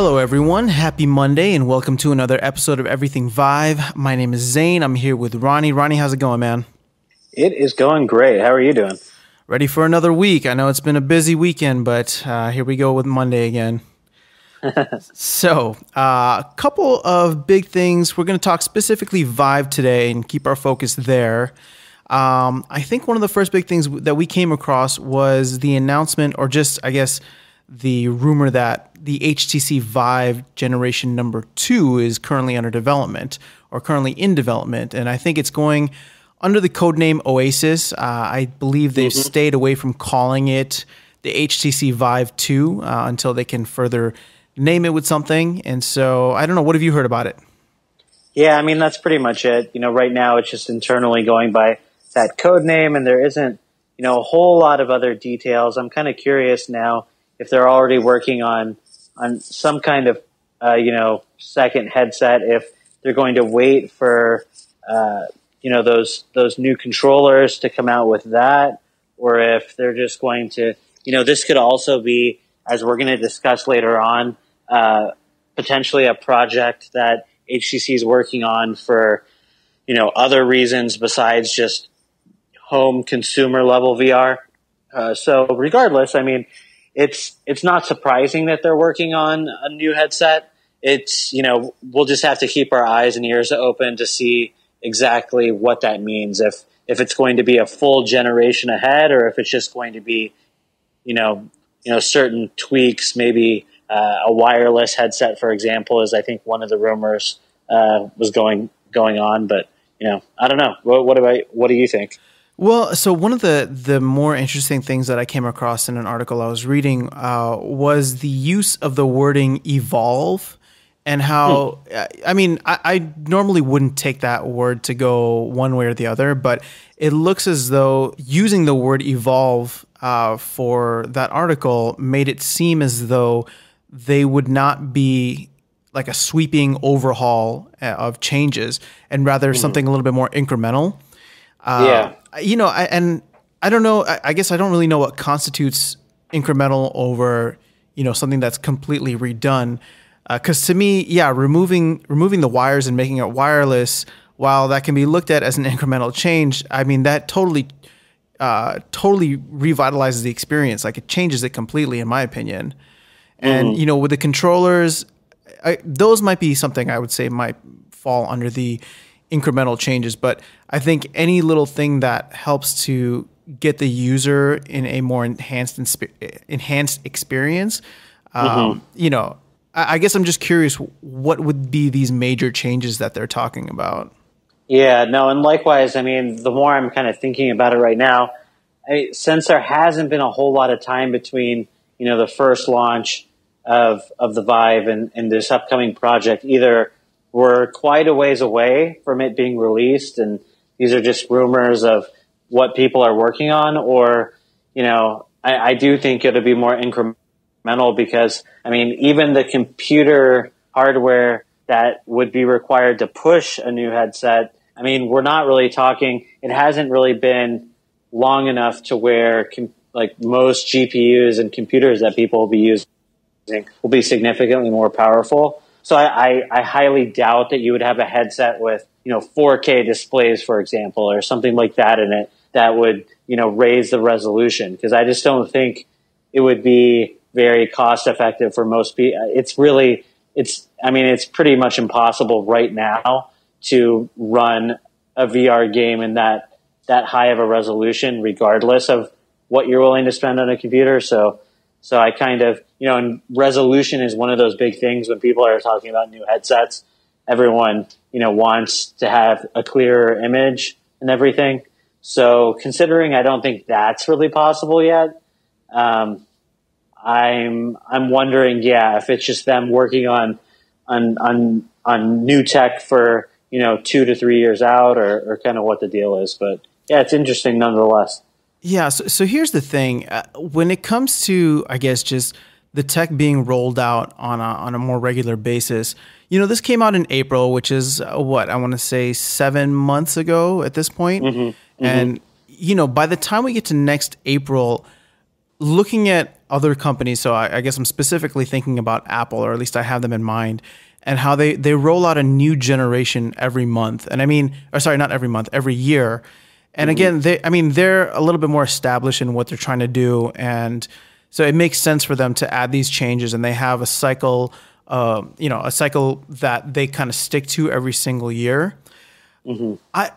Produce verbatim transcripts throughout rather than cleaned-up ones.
Hello everyone, happy Monday and welcome to another episode of Everything Vive. My name is Zane, I'm here with Ronnie. Ronnie, how's it going, man? It is going great. How are you doing? Ready for another week. I know it's been a busy weekend, but uh, here we go with Monday again. So, uh, a couple of big things. We're going to talk specifically Vive today and keep our focus there. Um, I think one of the first big things that we came across was the announcement, or just, I guess, the rumor that the H T C Vive generation number two is currently under development or currently in development. And I think it's going under the codename Oasis. Uh, I believe they've mm-hmm. stayed away from calling it the H T C Vive two uh, until they can further name it with something. And so I don't know. What have you heard about it? Yeah, I mean, that's pretty much it. You know, right now it's just internally going by that codename, and there isn't, you know, a whole lot of other details. I'm kind of curious now if they're already working on on some kind of, uh, you know, second headset, if they're going to wait for, uh, you know, those those new controllers to come out with that, or if they're just going to, you know, this could also be, as we're going to discuss later on, uh, potentially a project that H T C is working on for, you know, other reasons besides just home consumer level V R. Uh, so regardless, I mean, It's it's not surprising that they're working on a new headset. It's, you know, we'll just have to keep our eyes and ears open to see exactly what that means. If if it's going to be a full generation ahead, or if it's just going to be, you know, you know, certain tweaks. Maybe uh, a wireless headset, for example, is I think one of the rumors uh, was going going on. But you know, I don't know. What, what about what do you think? Well, so one of the, the more interesting things that I came across in an article I was reading uh, was the use of the wording evolve and how, mm. I mean, I, I normally wouldn't take that word to go one way or the other, but it looks as though using the word evolve uh, for that article made it seem as though they would not be like a sweeping overhaul of changes and rather mm. something a little bit more incremental. Uh, yeah, you know, I, and I don't know, I, I guess I don't really know what constitutes incremental over, you know, something that's completely redone. Uh, 'cause to me, yeah, removing, removing the wires and making it wireless, while that can be looked at as an incremental change, I mean, that totally, uh, totally revitalizes the experience. Like it changes it completely in my opinion. And, mm. you know, with the controllers, I, those might be something I would say might fall under the incremental changes, but I think any little thing that helps to get the user in a more enhanced enhanced experience, um, mm-hmm. you know, I, I guess I'm just curious what would be these major changes that they're talking about. Yeah, no, and likewise, I mean, the more I'm kind of thinking about it right now, I, since there hasn't been a whole lot of time between, you know, the first launch of, of the Vive and, and this upcoming project, either we're quite a ways away from it being released, and these are just rumors of what people are working on. Or, you know, I, I do think it'll be more incremental because, I mean, even the computer hardware that would be required to push a new headset, I mean, we're not really talking, it hasn't really been long enough to where com- like most G P Us and computers that people will be using will be significantly more powerful. So I, I, I highly doubt that you would have a headset with, you know, four K displays, for example, or something like that in it that would, you know, raise the resolution, because I just don't think it would be very cost effective for most people. It's really, it's, I mean, it's pretty much impossible right now to run a V R game in that, that high of a resolution, regardless of what you're willing to spend on a computer. So So I kind of, you know, and resolution is one of those big things when people are talking about new headsets. Everyone, you know, wants to have a clearer image and everything. So considering I don't think that's really possible yet, um, I'm I'm wondering, yeah, if it's just them working on on on, on new tech for, you know, two to three years out, or, or kind of what the deal is. But yeah, it's interesting nonetheless. Yeah, so, so here's the thing. Uh, when it comes to, I guess, just the tech being rolled out on a, on a more regular basis, you know, this came out in April, which is, uh, what, I want to say seven months ago at this point. Mm-hmm, mm-hmm. And, you know, by the time we get to next April, looking at other companies, so I, I guess I'm specifically thinking about Apple, or at least I have them in mind, and how they, they roll out a new generation every month. And I mean, or sorry, not every month, every year. And again, they, I mean, they're a little bit more established in what they're trying to do. And so it makes sense for them to add these changes, and they have a cycle, uh, you know, a cycle that they kind of stick to every single year. Mm-hmm. I,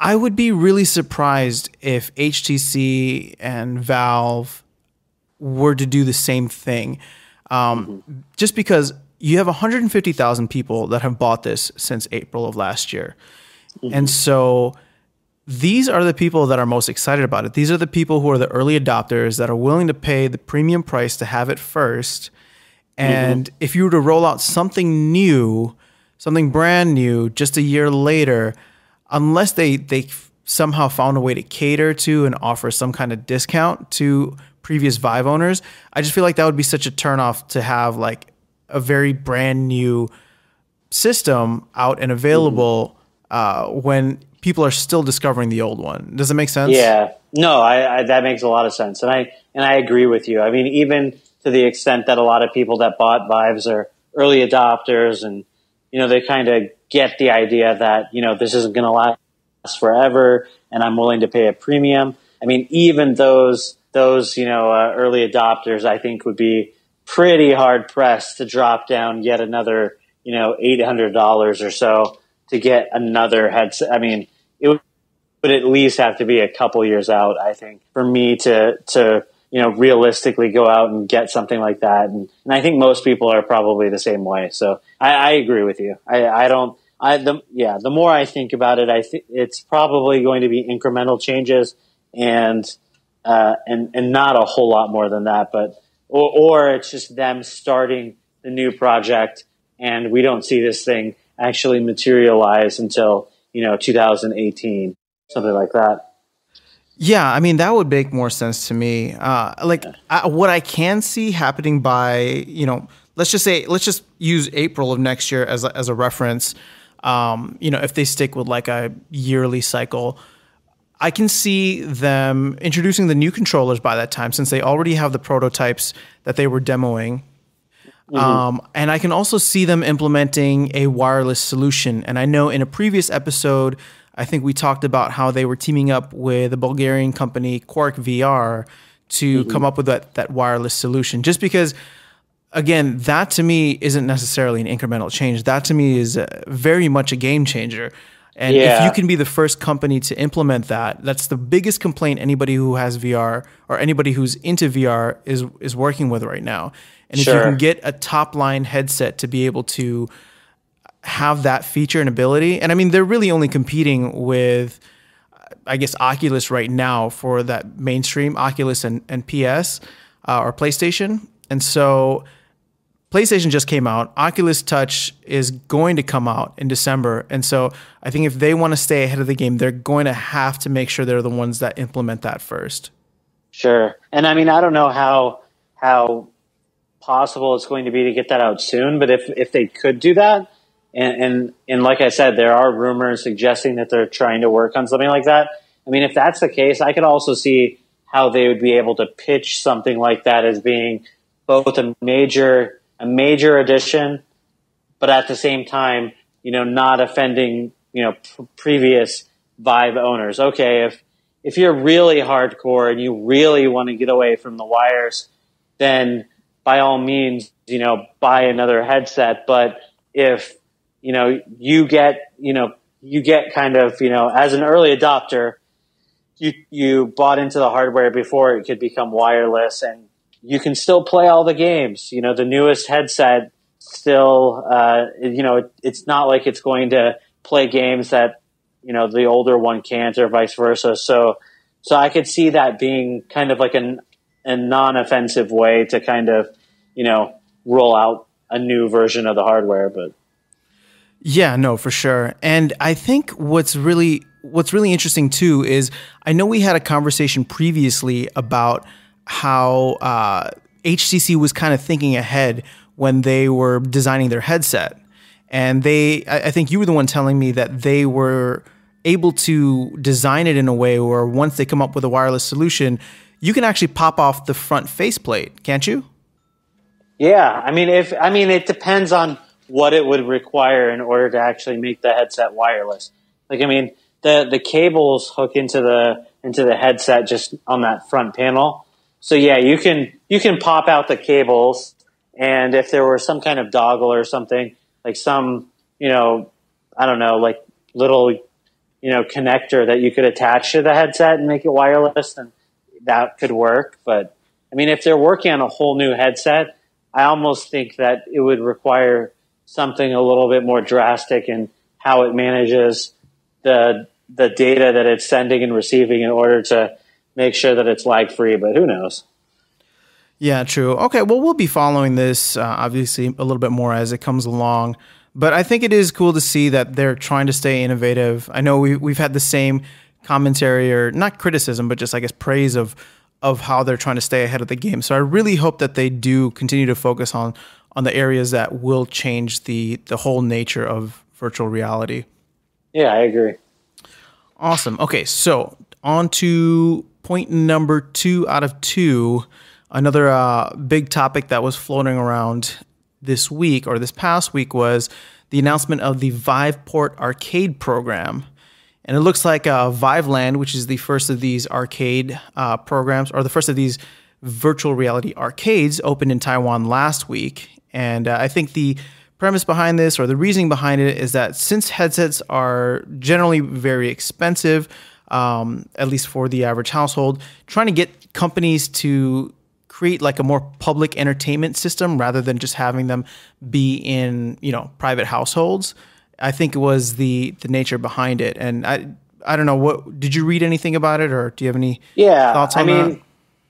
I would be really surprised if H T C and Valve were to do the same thing. Um, mm-hmm. Just because you have one hundred fifty thousand people that have bought this since April of last year. Mm-hmm. And so these are the people that are most excited about it. These are the people who are the early adopters that are willing to pay the premium price to have it first. And mm-hmm. if you were to roll out something new, something brand new, just a year later, unless they, they somehow found a way to cater to and offer some kind of discount to previous Vive owners, I just feel like that would be such a turnoff to have like a very brand new system out and available mm-hmm. uh, when people are still discovering the old one. Does it make sense? Yeah, no, I, I, that makes a lot of sense. And I, and I agree with you. I mean, even to the extent that a lot of people that bought Vives are early adopters, and, you know, they kind of get the idea that, you know, this isn't going to last forever and I'm willing to pay a premium. I mean, even those, those, you know, uh, early adopters, I think would be pretty hard pressed to drop down yet another, you know, eight hundred dollars or so to get another headset. I mean, it would at least have to be a couple years out, I think, for me to, to you know, realistically go out and get something like that. And, and I think most people are probably the same way. So I, I agree with you. I, I don't, I, the, yeah, the more I think about it, I think it's probably going to be incremental changes and, uh, and, and not a whole lot more than that, but, or, or it's just them starting the new project and we don't see this thing actually materialize until, you know, two thousand eighteen, something like that. Yeah, I mean, that would make more sense to me. Uh, like, yeah. I, what I can see happening by, you know, let's just say, let's just use April of next year as a, as a reference. Um, you know, if they stick with like a yearly cycle, I can see them introducing the new controllers by that time, since they already have the prototypes that they were demoing. Mm-hmm. Um, and I can also see them implementing a wireless solution. And I know in a previous episode, I think we talked about how they were teaming up with a Bulgarian company, Quark V R, to mm-hmm. come up with that, that wireless solution. Just because, again, that to me isn't necessarily an incremental change. That to me is a, very much a game changer. And yeah. if you can be the first company to implement that, that's the biggest complaint anybody who has V R or anybody who's into V R is, is working with right now. And sure. if you can get a top-line headset to be able to have that feature and ability, and I mean, they're really only competing with, I guess, Oculus right now for that mainstream, Oculus and, and P S uh, or PlayStation. And so PlayStation just came out. Oculus Touch is going to come out in December. And so I think if they want to stay ahead of the game, they're going to have to make sure they're the ones that implement that first. Sure. And I mean, I don't know how, how possible it's going to be to get that out soon, but if, if they could do that, and, and, and like I said, there are rumors suggesting that they're trying to work on something like that. I mean, if that's the case, I could also see how they would be able to pitch something like that as being both a major, a major addition, but at the same time, you know, not offending, you know, pr previous Vive owners. Okay, if if you're really hardcore and you really want to get away from the wires, then by all means, you know, buy another headset. But if you know you get, you know, you get kind of, you know, as an early adopter, you you bought into the hardware before it could become wireless, and you can still play all the games. You know, the newest headset still, uh, you know, it, it's not like it's going to play games that, you know, the older one can't, or vice versa. So, so I could see that being kind of like an, a non-offensive way to kind of, you know, roll out a new version of the hardware. But yeah, no, for sure. And I think what's really, what's really interesting too is I know we had a conversation previously about how uh, H T C was kind of thinking ahead when they were designing their headset. And they, I, I think you were the one telling me that they were able to design it in a way where once they come up with a wireless solution, you can actually pop off the front faceplate, can't you? Yeah, I mean, if I mean, it depends on what it would require in order to actually make the headset wireless. Like, I mean, the the cables hook into the into the headset just on that front panel. So yeah, you can you can pop out the cables, and if there were some kind of doggle or something, like some, you know, I don't know, like little, you know, connector that you could attach to the headset and make it wireless, then that could work. But I mean, if they're working on a whole new headset, I almost think that it would require something a little bit more drastic in how it manages the the data that it's sending and receiving in order to make sure that it's lag-free, but who knows? Yeah, true. Okay, well, we'll be following this, uh, obviously, a little bit more as it comes along. But I think it is cool to see that they're trying to stay innovative. I know we, we've had the same commentary, or not criticism, but just, I guess, praise of of how they're trying to stay ahead of the game. So I really hope that they do continue to focus on on the areas that will change the the whole nature of virtual reality. Yeah, I agree. Awesome. Okay, so on to point number two out of two, another uh, big topic that was floating around this week or this past week was the announcement of the Viveport Arcade program. And it looks like uh, ViveLand, which is the first of these arcade uh, programs, or the first of these virtual reality arcades, opened in Taiwan last week. And uh, I think the premise behind this, or the reasoning behind it, is that since headsets are generally very expensive, um, at least for the average household, trying to get companies to create like a more public entertainment system rather than just having them be in, you know, private households, I think it was the the nature behind it. And I I don't know, what did you read anything about it, or do you have any yeah, thoughts on I mean, that?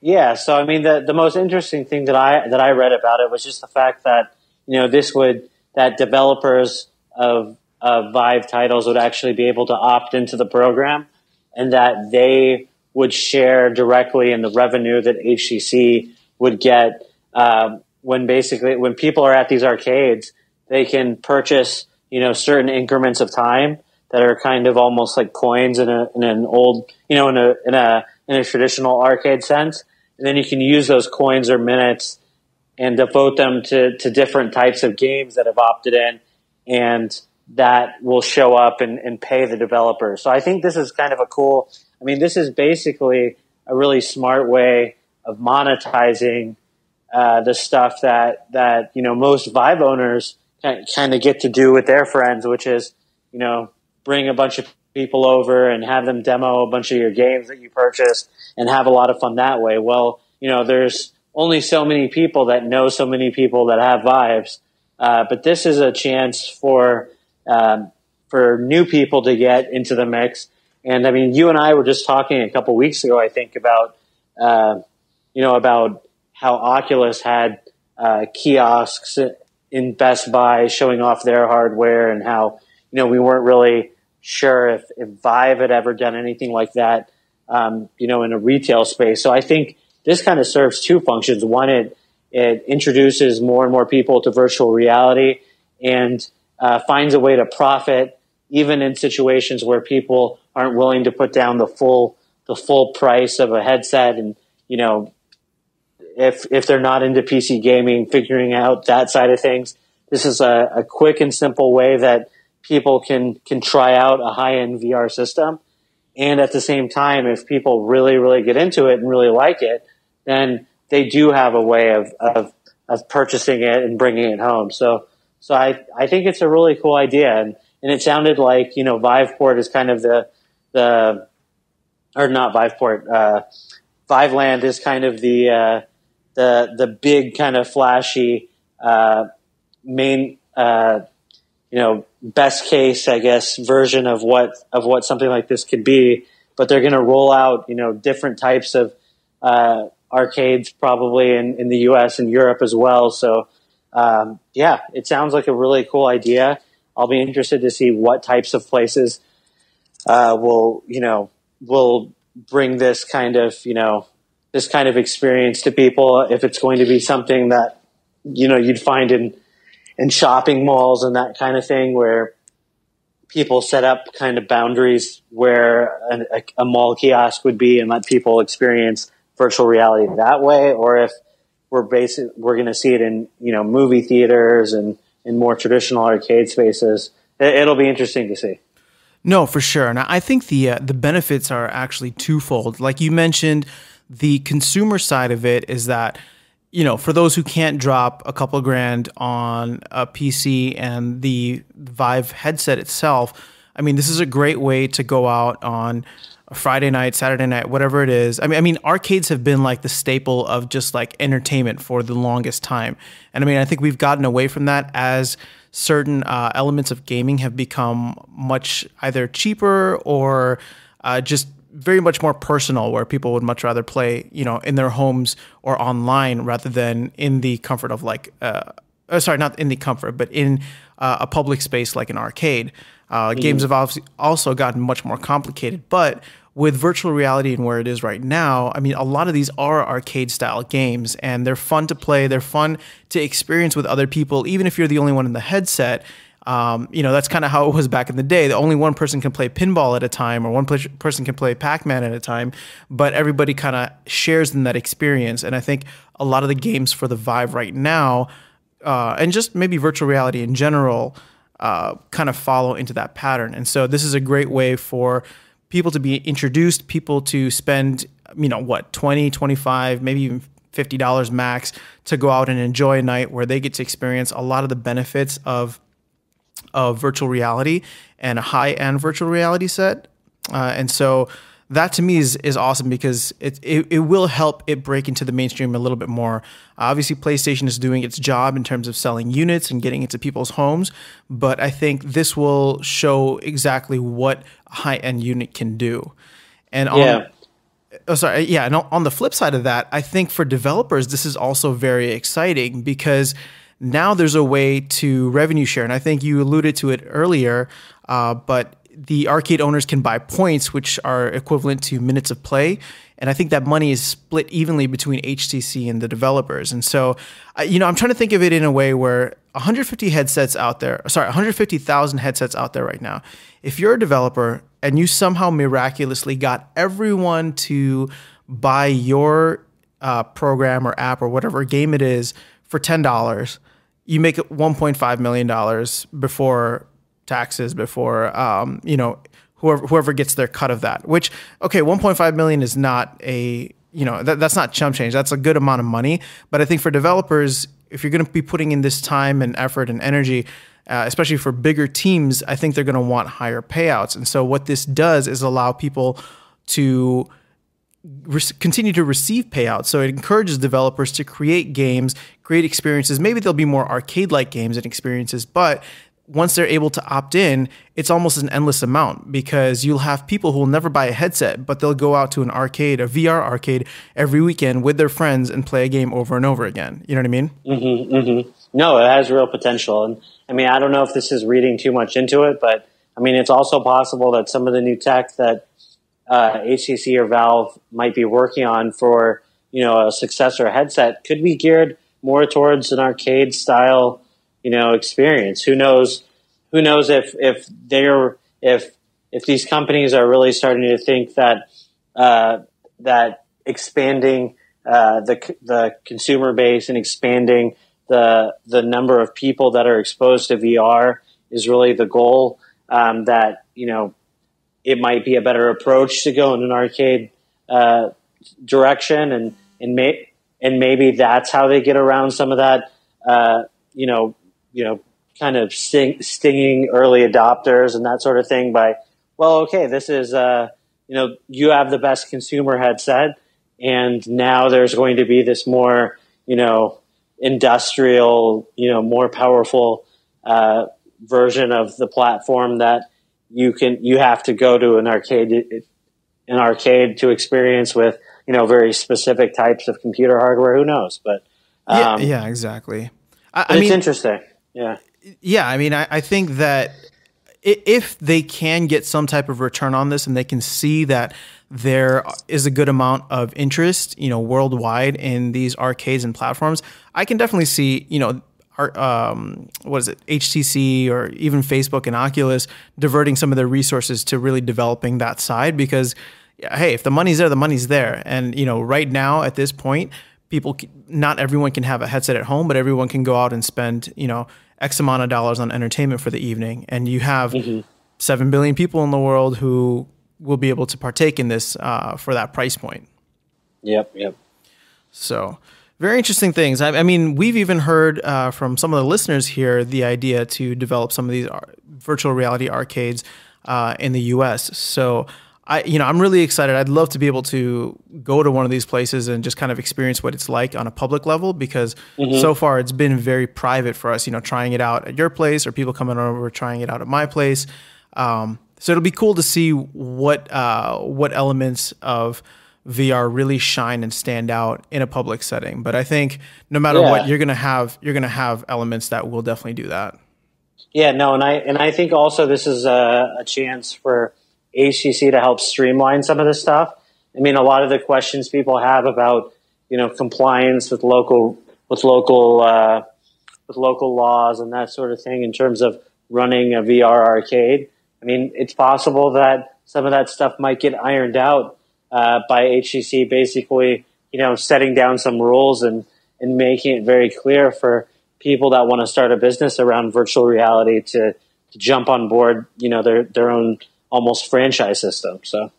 Yeah, so I mean the the most interesting thing that I that I read about it was just the fact that, you know, this would that developers of of Vive titles would actually be able to opt into the program, and that they would share directly in the revenue that H T C would get um, when basically when people are at these arcades, they can purchase, you know, certain increments of time that are kind of almost like coins in, a, in an old, you know, in a, in a, in a traditional arcade sense. And then you can use those coins or minutes and devote them to, to different types of games that have opted in, and that will show up and, and pay the developers. So I think this is kind of a cool, I mean, this is basically a really smart way of monetizing uh, the stuff that, that, you know, most Vive owners kind of get to do with their friends, which is, you know, bring a bunch of people over and have them demo a bunch of your games that you purchased and have a lot of fun that way. Well, you know, there's only so many people that know so many people that have Vives, uh, but this is a chance for um, for new people to get into the mix. And I mean, you and I were just talking a couple weeks ago, I think, about uh, you know, about how Oculus had uh, kiosks in Best Buy showing off their hardware, and how, you know, we weren't really sure if, if Vive had ever done anything like that, um, you know, in a retail space. So I think this kind of serves two functions. One, it, it introduces more and more people to virtual reality, and uh, finds a way to profit even in situations where people aren't willing to put down the full, the full price of a headset. And, you know, If, if they're not into P C gaming, figuring out that side of things, this is a, a quick and simple way that people can, can try out a high-end V R system. And at the same time, if people really, really get into it and really like it, then they do have a way of, of, of purchasing it and bringing it home. So, so I, I think it's a really cool idea. And, and it sounded like, you know, Viveport is kind of the, the, or not Viveport, uh, ViveLand is kind of the, uh, the the big kind of flashy uh, main uh, you know, best case, I guess, version of what of what something like this could be. But they're going to roll out, you know, different types of uh, arcades probably in, in the U S and Europe as well. So um, yeah, it sounds like a really cool idea. I'll be interested to see what types of places uh, will you know will bring this kind of you know. this kind of experience to people, if it's going to be something that, you know, you'd find in, in shopping malls and that kind of thing, where people set up kind of boundaries where an, a, a mall kiosk would be and let people experience virtual reality that way, or if we're basic, we're going to see it in, you know, movie theaters and in more traditional arcade spaces. It, it'll be interesting to see. No, for sure. And I think the uh, the benefits are actually twofold. Like you mentioned, the consumer side of it is that, you know, for those who can't drop a couple grand on a P C and the Vive headset itself, I mean, this is a great way to go out on a Friday night, Saturday night, whatever it is. I mean, I mean, arcades have been like the staple of just like entertainment for the longest time. And I mean, I think we've gotten away from that as certain uh, elements of gaming have become much either cheaper or uh, just very much more personal, where people would much rather play, you know, in their homes or online rather than in the comfort of like, uh, oh, sorry, not in the comfort, but in uh, a public space like an arcade. Uh, mm-hmm. Games have also gotten much more complicated, but with virtual reality and where it is right now, I mean, a lot of these are arcade-style games, and they're fun to play. They're fun to experience with other people, even if you're the only one in the headset. Um, you know, that's kind of how it was back in the day. The only one person can play pinball at a time, or one person can play Pac-Man at a time, but everybody kind of shares in that experience. And I think a lot of the games for the Vive right now, uh, and just maybe virtual reality in general, Uh, kind of follow into that pattern. And so this is a great way for people to be introduced, people to spend, you know, what, twenty, twenty-five, maybe even fifty dollars max to go out and enjoy a night where they get to experience a lot of the benefits of, of virtual reality and a high-end virtual reality set. Uh, and so that to me is, is awesome, because it, it, it will help it break into the mainstream a little bit more. Obviously, PlayStation is doing its job in terms of selling units and getting into people's homes, but I think this will show exactly what a high-end unit can do. And on, yeah. Oh, sorry, yeah, and on the flip side of that, I think for developers, this is also very exciting, because now there's a way to revenue share, and I think you alluded to it earlier, uh, but the arcade owners can buy points, which are equivalent to minutes of play. And I think that money is split evenly between H T C and the developers. And so, you know, I'm trying to think of it in a way where one hundred fifty headsets out there, sorry, one hundred fifty thousand headsets out there right now. If you're a developer and you somehow miraculously got everyone to buy your uh, program or app or whatever game it is for ten dollars, you make it one point five million dollars before taxes, before um, you know, whoever whoever gets their cut of that. Which, okay, one point five million is not a, you know, that, that's not chump change. That's a good amount of money. But I think for developers, if you're going to be putting in this time and effort and energy, uh, especially for bigger teams, I think they're going to want higher payouts. And so what this does is allow people to continue to receive payouts. So it encourages developers to create games, create experiences. Maybe there'll be more arcade-like games and experiences, but once they're able to opt in, it's almost an endless amount, because you'll have people who will never buy a headset, but they'll go out to an arcade, a V R arcade, every weekend with their friends and play a game over and over again. You know what I mean? Mm-hmm, mm-hmm. No, it has real potential. And I mean, I don't know if this is reading too much into it, but I mean, it's also possible that some of the new tech that uh, H T C or Valve might be working on for, you know, a successor headset could be geared more towards an arcade style, you know, experience. Who knows? Who knows if if they're if if these companies are really starting to think that uh, that expanding uh, the the consumer base and expanding the the number of people that are exposed to V R is really the goal. Um, that, you know, it might be a better approach to go in an arcade uh, direction, and and may and maybe that's how they get around some of that. Uh, you know. you know, kind of sting, stinging early adopters and that sort of thing by, well, okay, this is, uh, you know, you have the best consumer headset, and now there's going to be this more, you know, industrial, you know, more powerful uh, version of the platform that you can, you have to go to an arcade, an arcade to experience with, you know, very specific types of computer hardware. Who knows? But um, yeah, yeah, exactly. I, I mean, it's interesting. Yeah. Yeah. I mean, I, I think that if they can get some type of return on this and they can see that there is a good amount of interest, you know, worldwide in these arcades and platforms, I can definitely see, you know, our, um, what is it, H T C or even Facebook and Oculus diverting some of their resources to really developing that side, because hey, if the money's there, the money's there. And, you know, right now at this point, people, not everyone can have a headset at home, but everyone can go out and spend, you know, X amount of dollars on entertainment for the evening. And you have mm-hmm. seven billion people in the world who will be able to partake in this uh, for that price point. Yep, yep. So very interesting things. I, I mean, we've even heard uh, from some of the listeners here the idea to develop some of these virtual reality arcades uh, in the U S. So, I, you know, I'm really excited. I'd love to be able to go to one of these places and just kind of experience what it's like on a public level, because mm-hmm. so far it's been very private for us, you know, trying it out at your place or people coming over, trying it out at my place. Um, so it'll be cool to see what, uh, what elements of V R really shine and stand out in a public setting. But I think no matter yeah. what, you're going to have, you're going to have elements that will definitely do that. Yeah, no. And I, and I think also this is a, a chance for H T C to help streamline some of this stuff. I mean, a lot of the questions people have about, you know, compliance with local, with local, uh, with local laws and that sort of thing in terms of running a V R arcade. I mean, it's possible that some of that stuff might get ironed out Uh, by H T C basically, you know, setting down some rules and, and making it very clear for people that want to start a business around virtual reality to, to jump on board, you know, their, their own almost franchise system. So,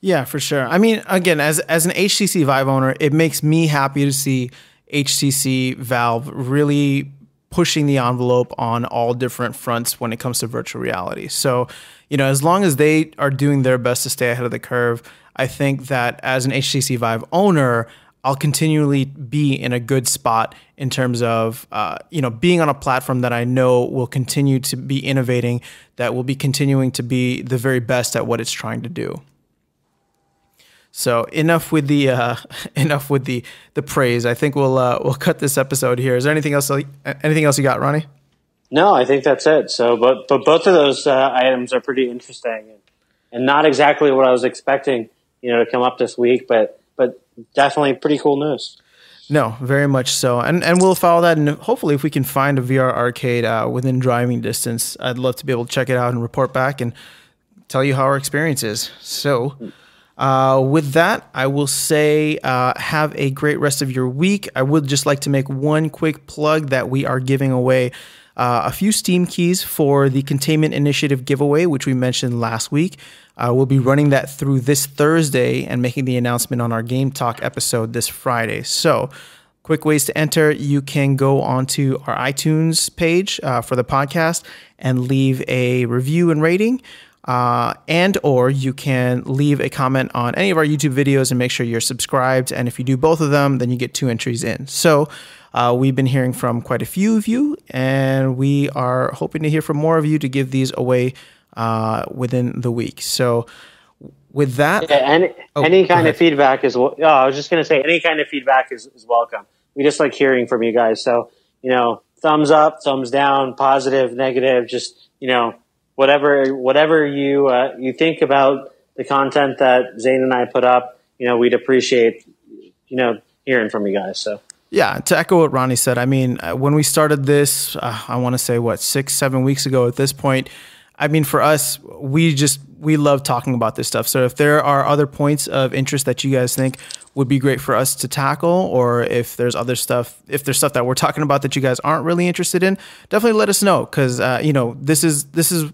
yeah, for sure. I mean, again, as, as an H T C Vive owner, it makes me happy to see H T C Valve really pushing the envelope on all different fronts when it comes to virtual reality. So, you know, as long as they are doing their best to stay ahead of the curve, I think that as an H T C Vive owner, I'll continually be in a good spot in terms of, uh, you know, being on a platform that I know will continue to be innovating, that will be continuing to be the very best at what it's trying to do. So enough with the uh, enough with the the praise. I think we'll uh, we'll cut this episode here. Is there anything else? Anything else you got, Ronnie? No, I think that's it. So, but but both of those uh, items are pretty interesting and, and not exactly what I was expecting, you know, to come up this week, but, but definitely pretty cool news. No, very much so. And, and we'll follow that. And hopefully if we can find a V R arcade uh, within driving distance, I'd love to be able to check it out and report back and tell you how our experience is. So uh, with that, I will say, uh, have a great rest of your week. I would just like to make one quick plug that we are giving away Uh, a few Steam keys for the Containment Initiative giveaway, which we mentioned last week. Uh, we'll be running that through this Thursday and making the announcement on our Game Talk episode this Friday. So, quick ways to enter. You can go onto our iTunes page uh, for the podcast and leave a review and rating. Uh, and or you can leave a comment on any of our YouTube videos and make sure you're subscribed. And if you do both of them, then you get two entries in. So uh, we've been hearing from quite a few of you, and we are hoping to hear from more of you to give these away uh, within the week. So with that... Yeah, any oh, any kind of feedback is... Oh, I was just going to say, any kind of feedback is, is welcome. We just like hearing from you guys. So, you know, thumbs up, thumbs down, positive, negative, just, you know... Whatever, whatever you uh, you think about the content that Zane and I put up, you know, we'd appreciate, you know, hearing from you guys. So yeah, to echo what Ronnie said, I mean, when we started this, uh, I want to say what six, seven weeks ago at this point. I mean, for us, we just we love talking about this stuff. So if there are other points of interest that you guys think would be great for us to tackle, or if there's other stuff, if there's stuff that we're talking about that you guys aren't really interested in, definitely let us know, because uh, you know, this is this is.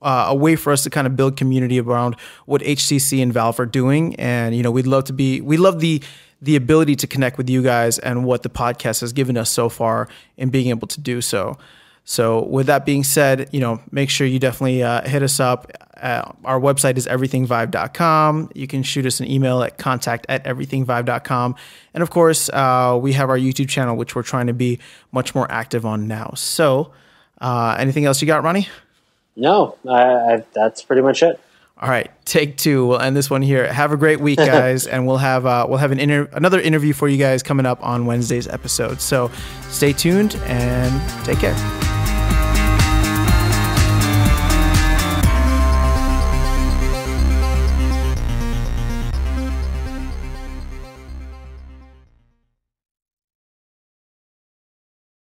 Uh, a way for us to kind of build community around what H T C and Valve are doing. And, you know, we'd love to be, we love the, the ability to connect with you guys and what the podcast has given us so far in being able to do so. So with that being said, you know, make sure you definitely uh, hit us up. Uh, our website is everything vive dot com. You can shoot us an email at contact at everything vive dot com. And of course, uh, we have our YouTube channel, which we're trying to be much more active on now. So uh, anything else you got, Ronnie? No, I, I, that's pretty much it. All right, take two. We'll end this one here. Have a great week, guys, and we'll have uh, we'll have an inter another interview for you guys coming up on Wednesday's episode. So stay tuned and take care.